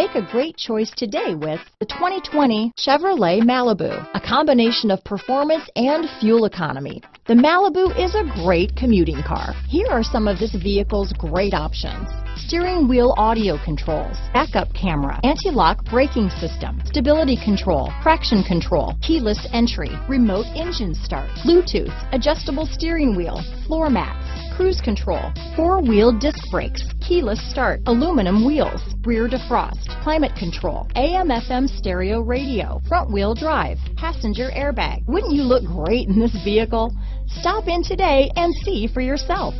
Make a great choice today with the 2020 Chevrolet Malibu, a combination of performance and fuel economy. The Malibu is a great commuting car. Here are some of this vehicle's great options: steering wheel audio controls, backup camera, anti-lock braking system, stability control, traction control, keyless entry, remote engine start, Bluetooth, adjustable steering wheel, floor mats, cruise control, four-wheel disc brakes, keyless start, aluminum wheels, rear defrost, climate control, AM/FM stereo radio, front-wheel drive, passenger airbag. Wouldn't you look great in this vehicle? Stop in today and see for yourself.